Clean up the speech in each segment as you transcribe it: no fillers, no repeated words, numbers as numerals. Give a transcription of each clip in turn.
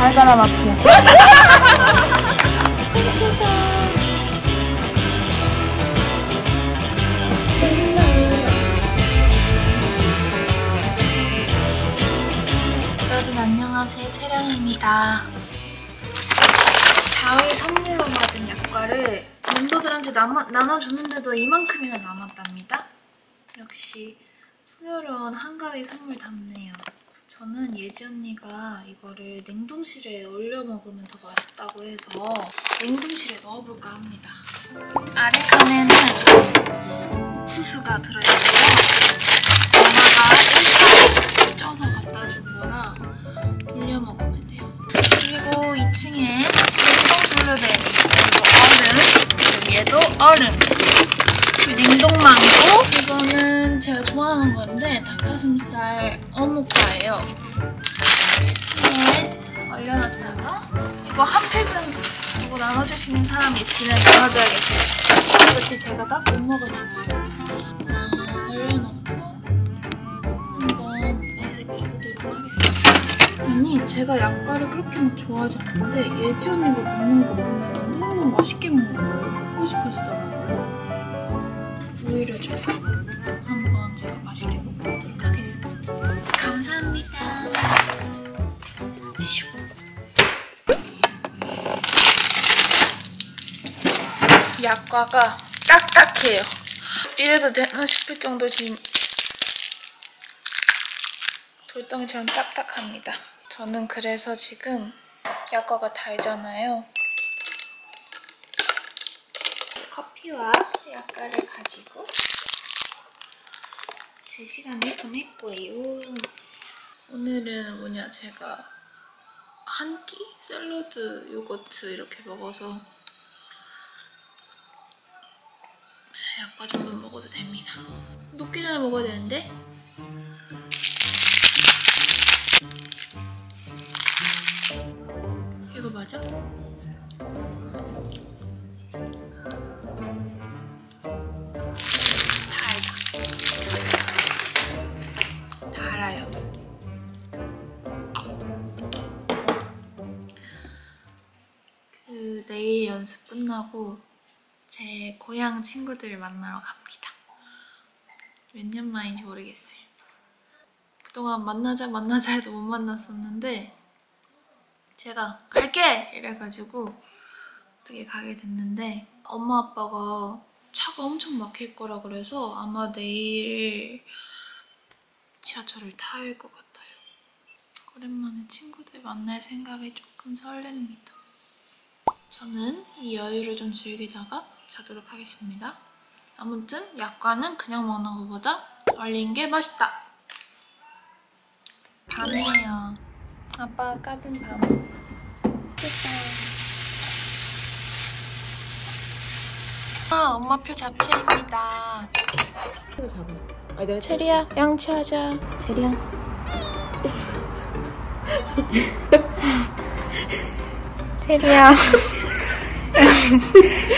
달달한 마피아. 안녕하세요, 채령입니다. 4위 선물로 받은 약과를 멤버들한테 나눠줬는데도 이만큼이나 남았답니다. 역시 풍요로운 한가위 선물 답네요. 저는 예지 언니가 이거를 냉동실에 얼려 먹으면 더 맛있다고 해서 냉동실에 넣어볼까 합니다. 아래 칸에는 옥수수가 들어있고요. 엄마가 쪄서 갖다준 거라 돌려 먹으면 돼요. 그리고 2층에 냉동 블루베리, 그리고 얼음, 얘도 얼음, 그리고 냉동망고. 이거는 제가 좋아하는 건데 닭가슴살 어묵과예요. 1층에 얼려놨다가 이거 한 팩은 이거 나눠주시는 사람이 있으면 나눠줘야겠어요. 어차피 제가 딱 못 먹으니까요. 아니, 제가 약과를 그렇게 좋아하지 않는데 예지 언니가 먹는 거 보면 너무 맛있게 먹는 거예요. 먹고 싶어지더라고요. 오히려 제가 한번 제가 맛있게 먹어보도록 하겠습니다. 감사합니다. 슉. 약과가 딱딱해요. 이래도 되나 싶을 정도 지금 돌덩이처럼 딱딱합니다. 저는 그래서 지금 약과가 달잖아요. 커피와 약과를 가지고 제 시간을 보낼 거예요. 오늘은 제가 한 끼 샐러드, 요거트 이렇게 먹어서 약과 전분 먹어도 됩니다. 녹기 전에 먹어야 되는데. 이거 맞아? 달다. 달아요. 내일 연습 끝나고 제 고향 친구들을 만나러 갑니다. 몇 년 만인지 모르겠어요. 그동안 만나자 해도 못 만났었는데 제가 갈게! 이래가지고 어떻게 가게 됐는데 엄마 아빠가 차가 엄청 막힐 거라 그래서 아마 내일 지하철을 타야 할 것 같아요. 오랜만에 친구들 만날 생각에 조금 설렙니다. 저는 이 여유를 좀 즐기다가 자도록 하겠습니다. 아무튼 약과는 그냥 먹는 것보다 얼린 게 맛있다! 밤이에요. 아빠가 까든 밤. 짜잔. 아, 엄마표 잡채입니다. 표 잡아. 아, 내가 체리야, 양치하자. 체리야. 체리야.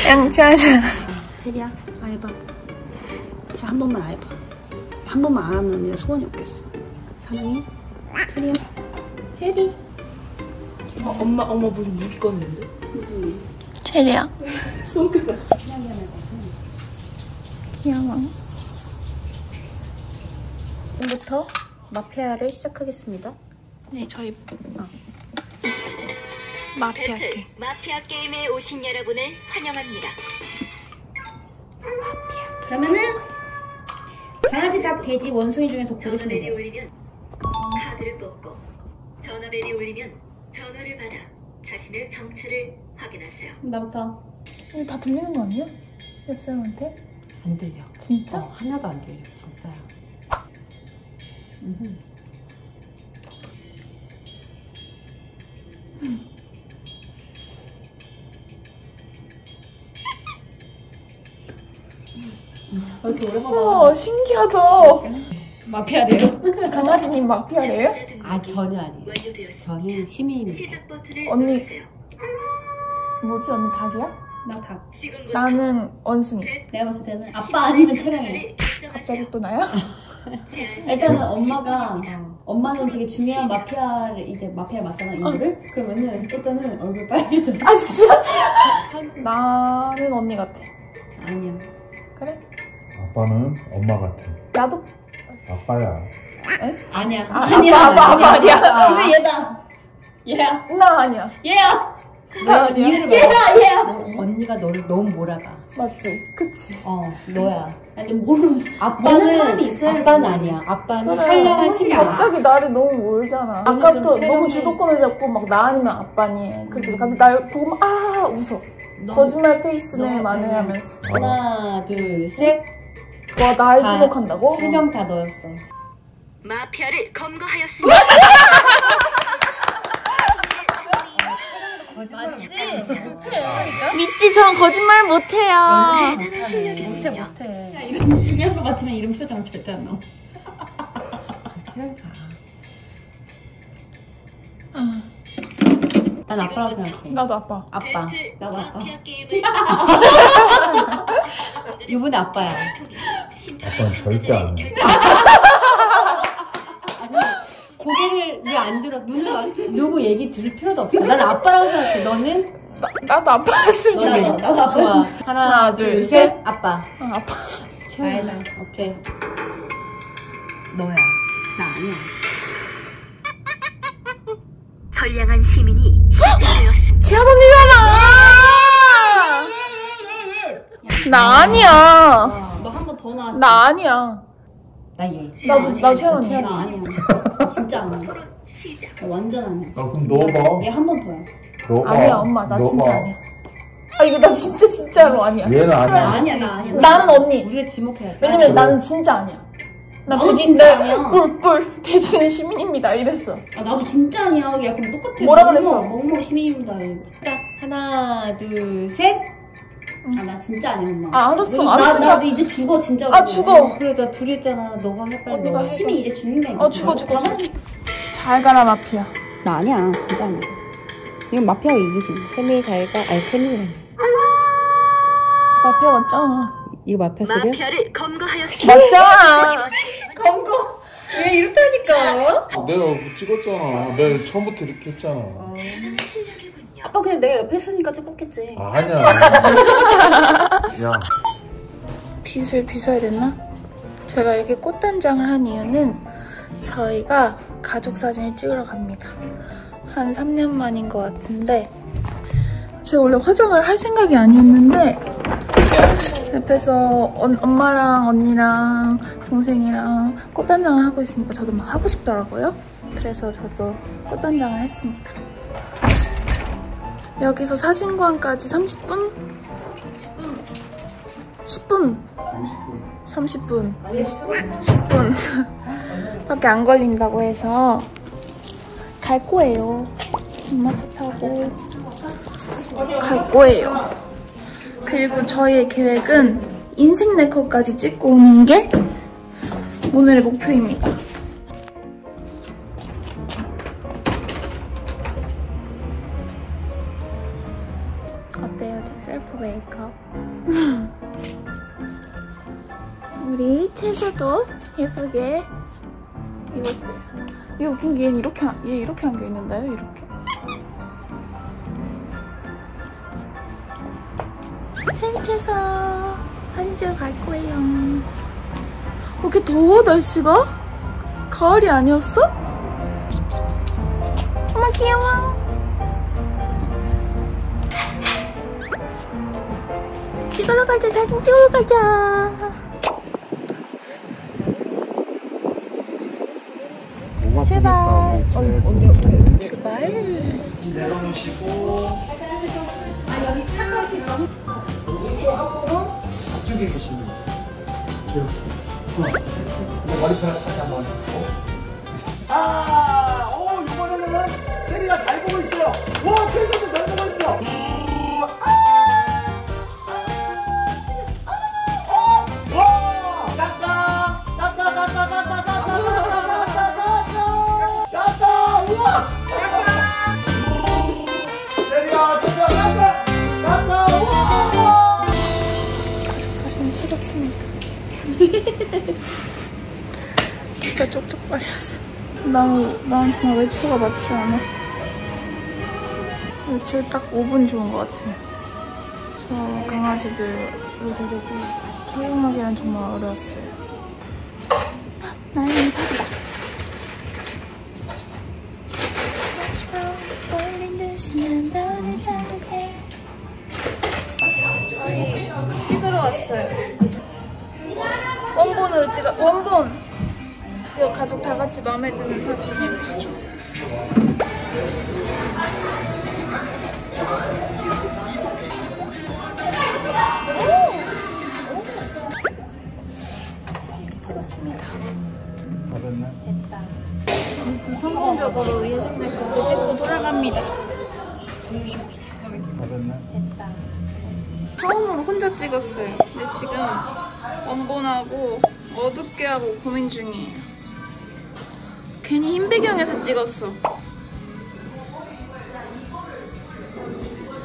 양치하자. 체리야, 아, 해봐. 자, 한 번만 아, 해봐. 한 번만 안 하면 내가 소원이 없겠어. 사랑해. 체리야. 체리. 어, 엄마 무슨 무기 꺼냈는데? 무슨 무기? 체리야. 손가락. 귀여워. 지금부터 마피아를 시작하겠습니다. 네, 저희 마피아 게임. 마피아 게임에 오신 여러분을 환영합니다. 마피아. 그러면은 강아지, 닭, 돼지, 원숭이 중에서 고르시면 돼요. 전화벨을 뽑고 전화벨이 울리면 전화를 받아 자신의 정체를 확인하세요. 나부터. 다 들리는 거 아니야? 옆 사람한테? 안 들려. 진짜? 어, 하나도 안 들려. 진짜야. 이렇게 오랜만에. 와, 신기하다. 마피아래요? 강아지님 마피아래요? 아, 전혀 아니에요. 저는 시민입니다. 언니 뭐지? 언니 닭이야? 나 닭. 나는 원숭이. 내가 봤을 때는 아빠 아니면 체령이야. 갑자기 또 나야? 일단은 엄마가 엄마는 되게 중요한 마피아를 이제 마피아를 맡잖아, 인물을. 어. 그러면은 그때는 얼굴 빨개져. 아 진짜? 나는 언니 같아. 아니야. 그래? 아빠는 엄마 같아. 나도? 아빠야. 에? 아니야. 아, 아니야. 아빠 아니야. 근데 얘다. 얘야. 나 아니야. 얘야. 나 아니야. 얘야. 언니가 너를 너무 몰아가. 맞지? 그치? 어, 너야. 근데 모르는 아빠는 사람이 있어야. 아빠는 아니야. 아빠는 살려갈 시간. 갑자기 나를 너무 몰잖아. 아까부터 너무 주도권을 잡고 막 나 아니면 아빠니. 그래도 갑자기 날 보고 아 웃어. 거짓말 페이스네 만회하면서. 하나, 둘, 셋. 와, 날 주목한다고? 세 명 다 너였어. 마피아를 검거하였습니다. 믿지? 전 거짓말 못해요. 못해. 야, 이런 중요한 거 같으면 이름 표정 절대 안 나와. 난 아빠라고 생각해. 나도 아빠. 아빠. 나도 아빠. 이번에 아빠야. 아빠는 절대 안 해. 고개를 왜 안 들어? 눈을 마주쳐. 누구 얘기 들을 필요도 없어. 난 아빠라고 생각해. 너는? 나도 아빠였으면 좋겠어. 나도 아빠였으면 좋겠어. 하나, 둘, 셋. 아빠. 어, 아빠. 아이나. 오케이. 너야. 나 아니야. 선량한 시민이 희생되었습니다. 재현 언니잖아. 나 아니야. 너 한 번 더 나왔지? 나 아니야. 나 얘. 나도 재현 언니야. 나 아니야. 진짜 안 해. 완전 안 해. 아, 그럼 넣어봐. 얘 한 번 더야. 넣어봐. 아니야 엄마 나 넣어봐. 진짜 아니야. 아 이거 나 진짜로 아니야. 얘는 아니야. 아니야 나 아니야. 나는 언니. 우리가 지목해야 돼. 왜냐면 그래. 나는 진짜 아니야. 나 진짜 아니야. 꿀꿀 대진의 시민입니다 이랬어. 아 나도 진짜 아니야. 야 그럼 똑같아. 뭐라 그랬어? 멍멍 시민입니다. 자 하나 둘 셋. 아 나 진짜 아니야 엄마. 아 알았어. 나도 이제 죽어 진짜. 아 죽어. 그래 나 둘이 했잖아. 너가 해 빨리. 내가 시민 이제 죽는다니까. 아 죽어. 잘 가라 마피아. 나 아니야 진짜 아니야. 이건 마피아가 이기지. 세미 잘가. 아니 세미가. 마피아 맞잖아. 이거 마피아 소리야? 마피아를 검거하였습니다. 맞잖아. 검거. 왜 이렇다니까? 내가 찍었잖아. 내가 처음부터 이렇게 했잖아. 어... 아빠 그냥 내가 옆에 있으니까 찍었겠지. 아, 아니야. 야. 빗을 빗어야 됐나? 제가 이렇게 꽃단장을 한 이유는 저희가 가족 사진을 찍으러 갑니다. 한 3년 만인 것 같은데 제가 원래 화장을 할 생각이 아니었는데 옆에서 엄마랑 언니랑 동생이랑 꽃단장을 하고 있으니까 저도 막 하고 싶더라고요. 그래서 저도 꽃단장을 했습니다. 여기서 사진관까지 30분 10분 밖에 안 걸린다고 해서 갈 거예요. 엄마 차 타고 갈 거예요. 그리고 저희의 계획은 인생 네컷까지 찍고 오는 게 오늘의 목표입니다. 어때요? 제 셀프 메이크업? 우리 채소도 예쁘게 입었어요. 이거 웃긴 게 얘 이렇게 한 게 있는데요? 이렇게? 채소 사진 찍으러 갈 거예요. 왜 이렇게 더워 날씨가? 가을이 아니었어? 어머 귀여워. 찍으러 가자. 사진 찍으러 가자. 출발. 출발. 내려놓으시고. 아 여기 차까지. 앞쪽에 계시는 이렇게 머리카락 다시 한번 아! 오! 이번에는 체리가 잘 보고 있어요. 와! 채소도 잘 보고 있어. 와! 깎아! 우와! 체리야 진짜 깎아! 우와! 찍었습니다. 귀가 쪽쪽 빨렸어. 난 정말 외출가 맞지 않아. 외출 딱 5분 좋은 것 같아. 저 강아지들을 데리고 촬영하기란 정말 어려웠어요. 나는 탑이다. 저희 찍으러 왔어요. 원본으로 찍어. 원본! 가족 다 같이 마음에 드는 사진이에요. 찍었습니다. 됐다. 아무튼 성공적으로 예정된 것을 찍고 돌아갑니다. 됐다. 처음으로 혼자 찍었어요. 근데 지금 원본하고 어둡게 하고 고민 중이에요. 괜히 흰 배경에서 찍었어.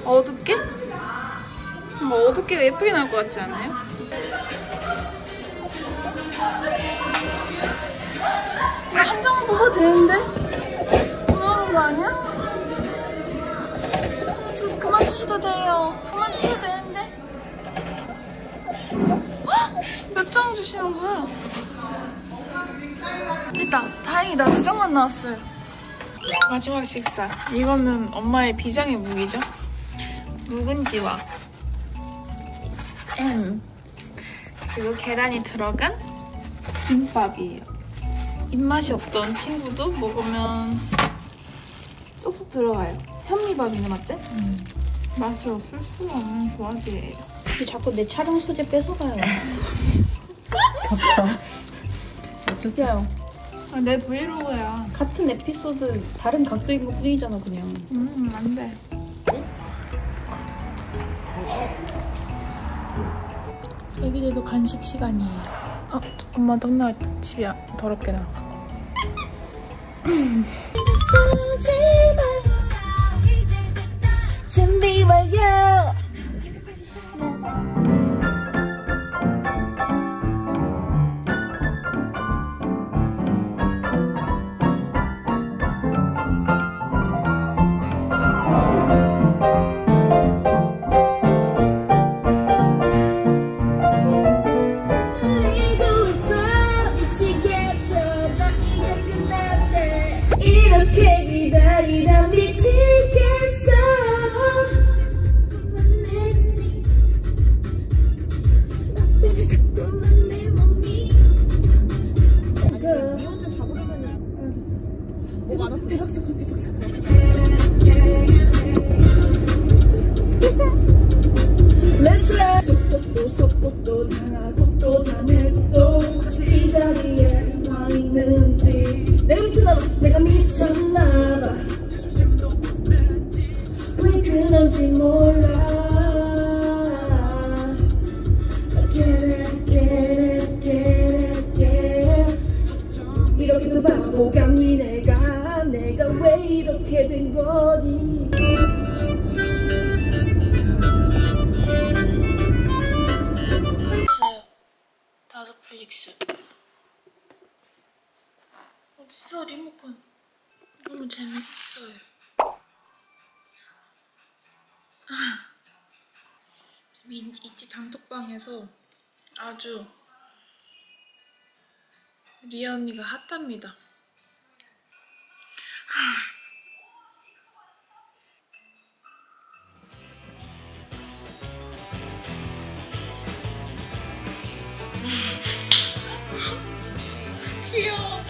어둡게? 뭔가 어둡게가 예쁘게 나올 것 같지 않아요? 한정을 뽑아도 되는데? 고마운 거 아니야? 저 그만 주셔도 돼요. 그만 주셔도 되는데? 몇 장 주시는 거야? 일단 다행이다. 2장만 나왔어요. 마지막 식사. 이거는 엄마의 비장의 무기죠. 묵은지와 그리고 계란이 들어간 김밥이에요. 입맛이 없던 친구도 먹으면 쏙쏙 들어가요. 현미밥이네, 맞지? 맛이 없을 수가 없는 조합이에요. 자꾸 내 촬영 소재 뺏어가요. 겹쳐. 어쩌세요? 아, 내 브이로그야. 같은 에피소드 다른 각도인 거 뿐이잖아 그냥. 안 돼. 애기들도 간식 시간이에요. 아, 엄마도 혼나겠다. 집이 더럽게 나가고. 준비 완료. 어딨어 리모컨. 너무 재밌어요. 있지 단톡방에서 아주 리아 언니가 핫합니다. 귀여워.